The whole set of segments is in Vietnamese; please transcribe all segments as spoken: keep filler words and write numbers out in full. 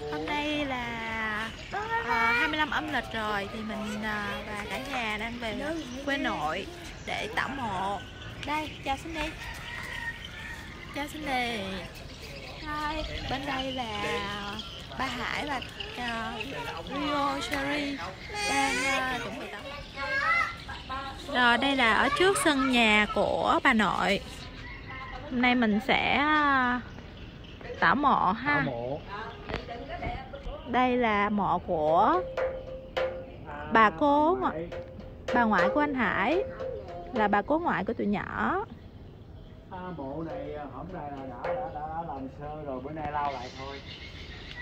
Hôm nay là uh, hai mươi lăm âm lịch rồi thì mình uh, và cả nhà đang về quê nội để tảo mộ. Đây, chào xin đi. Chào xin đi. Hi. Bên đây là ba Hải và uh, Rio, Cherry đang uh, chuẩn bị tảo mộ. Rồi đây là ở trước sân nhà của bà nội. Hôm nay mình sẽ tảo mộ ha. Tảo mộ. Đây là mộ của bà cố ngoại, bà ngoại của anh Hải, là bà cố ngoại của tụi nhỏ. À, mộ này hôm nay là đã, đã, đã làm sơ rồi, bữa nay lau lại thôi.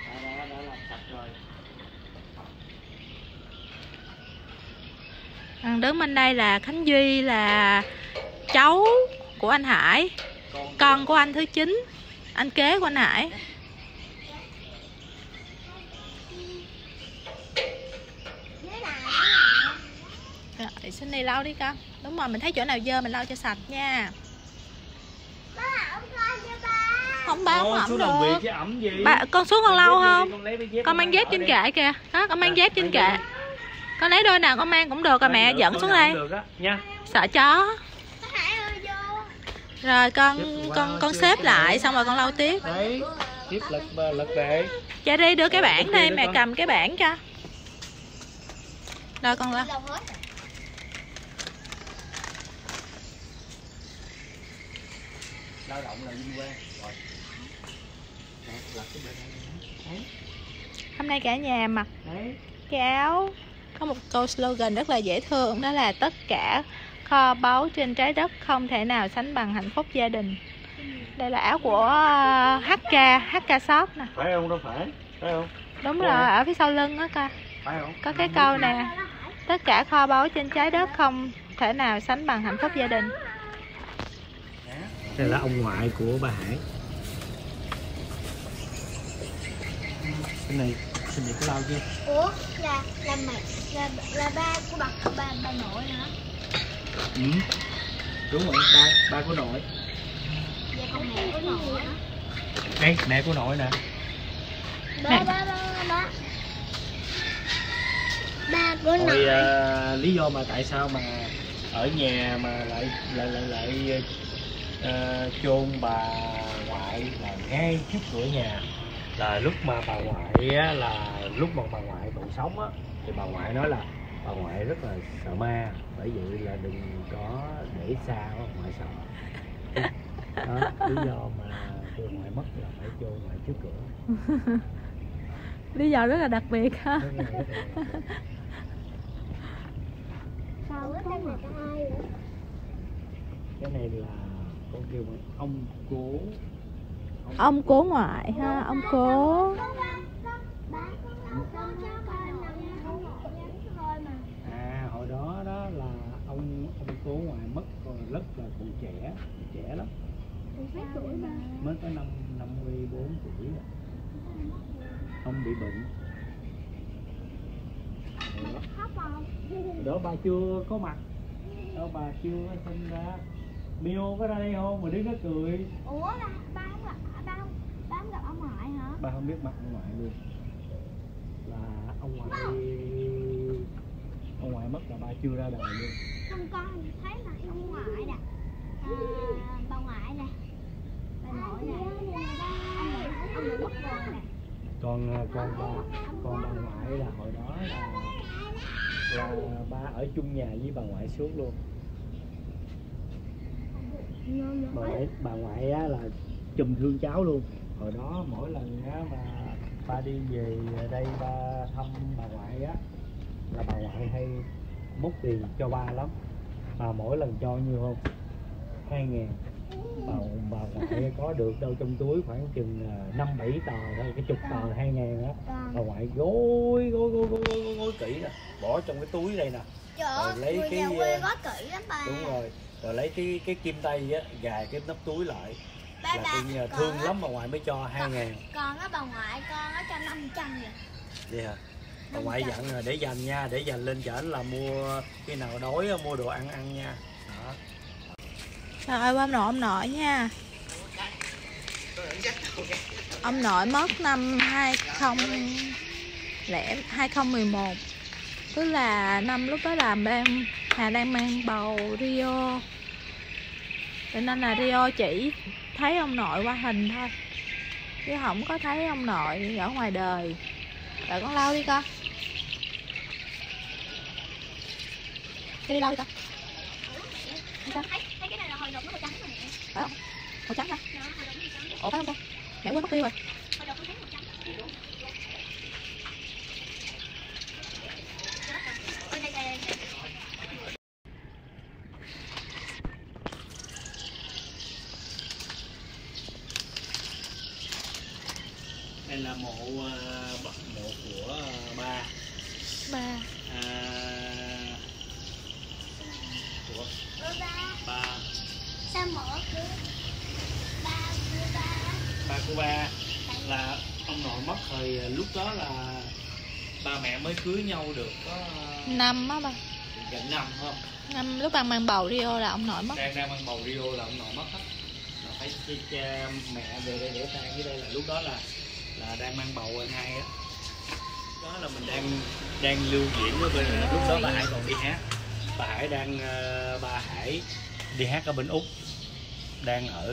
Đã, đã, đã làm sạch rồi. À, đứng bên đây là Khánh Duy, là cháu của anh Hải, con, con của anh thứ chín, anh kế của anh Hải. Rồi, xin đi lau đi con. Đúng rồi, mình thấy chỗ nào dơ mình lau cho sạch nha. Không ba không ẩm được. Ba, con xuống con lau không? Con mang dép trên kệ kìa. Đó, con mang dép trên kệ. Con lấy đôi nào con mang cũng được rồi, mẹ dẫn xuống đây. Sợ chó. Rồi con con con xếp lại xong rồi con lau tiếp. Chạy đi đưa cái bảng đây, mẹ cầm cái bảng cho. Rồi con lau. Lao động là vinh quang. Rồi. Hôm nay cả nhà mặc cái áo có một câu slogan rất là dễ thương, đó là tất cả kho báu trên trái đất không thể nào sánh bằng hạnh phúc gia đình. Đây là áo của H K Shop nè. Phải không? Đâu phải. Phải không? Đúng rồi, ở phía sau lưng đó coi. Phải không? Có cái câu nè. Tất cả kho báu trên trái đất không thể nào sánh bằng hạnh phúc gia đình. Đây là ông ngoại của bà Hải. Cái này, cái này có lau chưa? Ủa, là là mẹ, là là ba của bà bà bà nội hả? Ừ. Đúng rồi, ba ba của nội. Dạ con mẹ của nội hả? Đây, mẹ của nội nè. Ba ba ba ba. Ba của nội. Rồi, à, lý do mà tại sao mà ở nhà mà lại lại lại lại À, chôn bà ngoại là ngay trước cửa nhà, là lúc mà bà ngoại á, là lúc mà bà ngoại còn sống á, thì bà ngoại nói là bà ngoại rất là sợ ma, bởi vậy là đừng có để xa bà ngoại sợ. Đó, lý do mà bà ngoại mất là phải chôn ngoại trước cửa. Lý do rất là đặc biệt ha. Cái này là con kêu ông cố ông, ông cố ngoại ha, ông cố à, hồi đó đó là ông ông cố ngoại mất còn rất là còn trẻ, trẻ lắm, mới có năm năm mươi bốn tuổi, ông bị bệnh. Hồi đó bà chưa có mặt, đó bà chưa sinh ra. Mio có ra đây không? Mà đứng nó cười. Ủa ba, ba không gặp, ba không, ba không gặp ông ngoại hả? Ba không biết mặt ông ngoại luôn. Là ông ngoại, ông ngoại mất là ba chưa ra đời luôn. Không, con thấy mặt ông ngoại nè, à, bà ngoại nè, bà nội nè, ông nội mất rồi nè. Còn con bà, con bà ngoại là hồi đó là, là ba ở chung nhà với bà ngoại suốt luôn. Bà ngoại, bà ngoại á, là chùm thương cháu luôn. Hồi đó mỗi lần á, mà ba đi về đây ba thăm bà ngoại á, là bà ngoại hay múc tiền cho ba lắm. Mà mỗi lần cho nhiêu không? hai ngàn. Bà, bà ngoại có được đâu trong túi khoảng chừng năm bảy tờ thôi, cái chục tờ hai ngàn á. Bà ngoại gối gối gối gối gối, gối kỹ nè, bỏ trong cái túi đây nè. Rồi lấy người cái nhà quê gói kỹ lắm ba. Đúng rồi. Rồi lấy cái cái kim tay á, gài cái nắp túi lại. Ba, là bà, nhờ thương á, lắm bà ngoại mới cho hai ngàn. Còn á bà ngoại con á cho năm trăm vậy. Vậy hả? Bà ngoại dặn rồi, để dành nha, để dành lên chợ là mua, khi nào đói mua đồ ăn ăn nha. Đó. Trời ơi, ba ông nội, ông nội nha. Ông nội mất năm hai không một một, tức là năm lúc đó là đang Hà đang mang bầu Rio, cho nên là Rio chỉ thấy ông nội qua hình thôi chứ không có thấy ông nội ở ngoài đời. Rồi con lau đi con, đi lau đi con. Thấy, thấy cái này là hồi độn nó màu trắng rồi nè. Phải không? Màu trắng hả? Dạ, hồi độn màu trắng. Ủa phải không? Mẹ quên mất tiêu rồi. Hồi độn con thấy màu trắng. Đây là mộ bậc mộ của ba. Ba. Ba. Sao mộ của ba của ba? Ba của ba là ông nội mất thời lúc đó là ba mẹ mới cưới nhau được có năm á ba. Gần năm không? Năm lúc ba mang bầu Rio là ông nội mất. Đang đang mang bầu Rio là ông nội mất hết. Là phải cha mẹ về đây để tang với đây là lúc đó là là đang mang bầu anh hai á. Đó. Đó là mình đang đang lưu diễn với bên này. Lúc đó bà Hải còn đi hát. Bà Hải đang bà Hải đi hát ở bên Úc, đang ở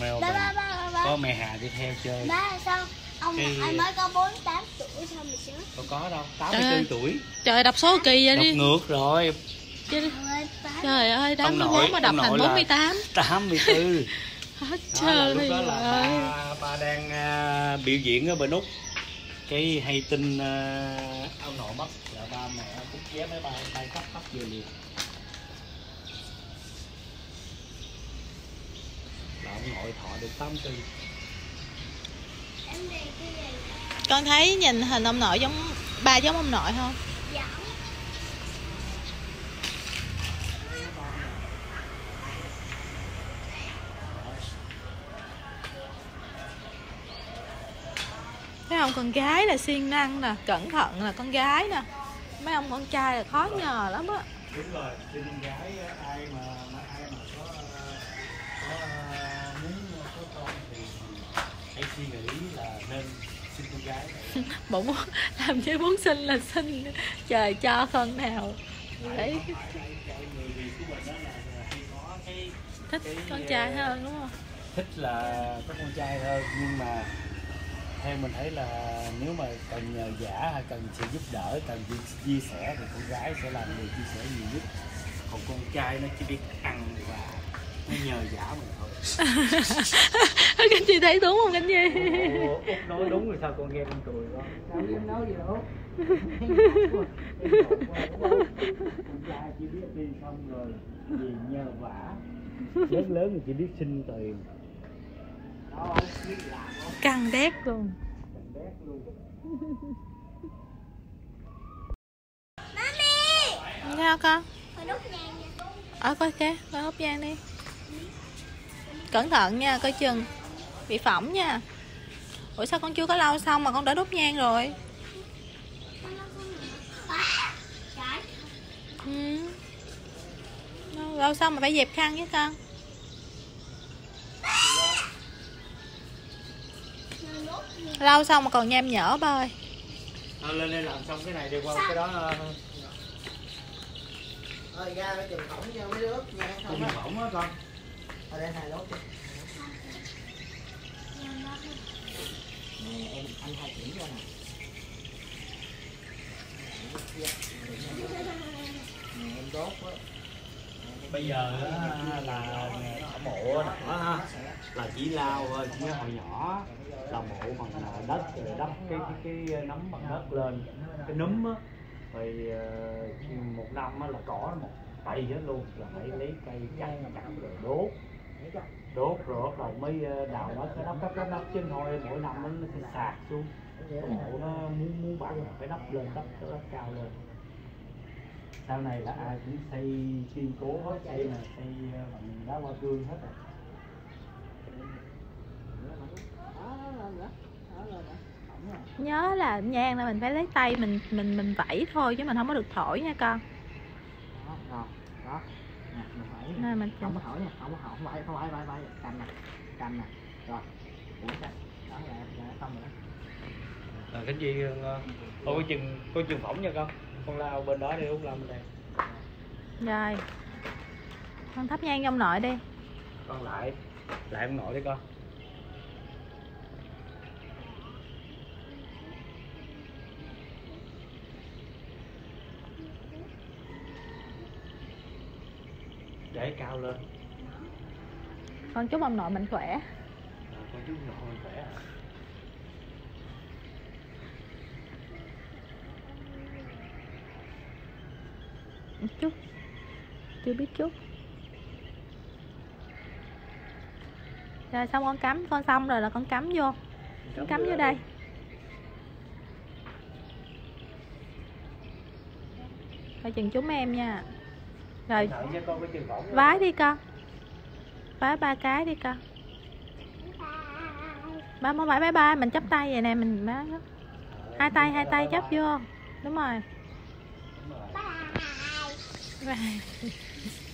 Melbourne. Ba, ba, ba. Có mẹ Hà đi theo chơi. Ba sao? Ông thì... anh mới có bốn mươi tám tuổi sao mà chứ? Không có đâu, tám mươi tư tuổi. Trời đọc số kỳ vậy đi. Đọc ngược rồi. Chứ... Trời ơi, tám mươi tư mà đọc thành bốn mươi tám. tám mươi tư. Hết trời. Lúc đó là ba, ba đang uh, biểu diễn ở bên Úc. Cái hay tin uh, ông nội mất là ba mẹ cũng vé máy bay bay khắp khắp vừa liền. Là ông nội thọ được tám mươi tư. Con thấy nhìn hình ông nội giống ba giống ông nội không? Dạ. Thấy không, con gái là siêng năng nè, cẩn thận là con gái nè. Mấy ông con trai là khó nhờ lắm á. Đúng rồi, con gái ai mà, mà ai mà có có muốn có con thì hãy suy nghĩ là nên sinh con gái. Bụng làm chứ muốn sinh là sinh, trời cho con nào. Đấy. Thích con trai hơn đúng không? Thích là có con trai hơn, nhưng mà theo mình thấy là nếu mà cần nhờ vả hay cần sự giúp đỡ, cần chia sẻ thì con gái sẽ làm người chia sẻ nhiều nhất. Còn con trai nó chỉ biết ăn và nó nhờ vả mình thôi. Khánh Duy thấy đúng không Khánh Duy? Ủa, Úc nói đúng rồi sao con nghe con cười con. Sao không nói gì đâu. Con trai chỉ biết đi xong rồi vì nhờ vả. Lớn lớn thì chỉ biết xin tiền. Căng đét luôn. Mami. Sao con? Ở coi kia, coi hút vàng đi. Cẩn thận nha, coi chừng bị phỏng nha. Ủa sao con chưa có lau xong mà con đã đốt nhang rồi? Ừ. Lau xong mà phải dẹp khăn với con. Lau xong mà còn nham nhở ba ơi. À, lên đây làm xong cái này đi qua cái đó. Thôi ra nó chùm phỏng vô mấy đứa nha. Chùm phỏng hết con. Ở đây hai đốt. Nè em anh hai chuyển ra nè. Nè em đốt á. Bây giờ là mộ nữa là chỉ lao như hồi nhỏ là mộ bằng đất, rồi đắp cái cái, cái nấm bằng đất lên cái núm á, thì một năm á là cỏ nó một tay hết luôn, là phải lấy cây chặt chặt rồi đốt đốt rồi bắt đầu mới đào hết cái đắp đắp đắp đắp trên thôi, mỗi năm nó sẽ sạt xuống. Cái mộ nó muốn muốn bắn là phải đắp lên, đắp đắp cao lên. Sau này là ai cũng xây kiên cố hết, xây là xây bằng đá hoa cương hết rồi. Nhớ là nhang là mình phải lấy tay mình mình mình vẩy thôi chứ mình không có được thổi nha con. Đó, đó. Nè, mình không có thổi nha, không có không vẩy, không vẩy vẩy vẩy cầm nè, cầm nè. Rồi. Đó là không nữa. À, Khánh Duy có chừng có chừng phỏng nha con. Con lao bên đó đi, Út lao bên đây. Rồi. Con thắp nhang cho ông nội đi. Con lại lại ông nội đi con. Để cao lên. Con chúc ông nội mạnh khỏe. À, con chúc ông nội mạnh khỏe à. Chúc. Chưa biết chúc. Rồi xong con cắm, con xong rồi là con cắm vô. Con cắm, cắm vô đây. Đi. Thôi chừng chúng em nha. Rồi vái đi con. Vái ba cái đi con. Ba món vải bye bye, mình chấp tay vậy nè, mình má. Hai tay hai tay chấp vô. Đúng rồi. Bye. Bye.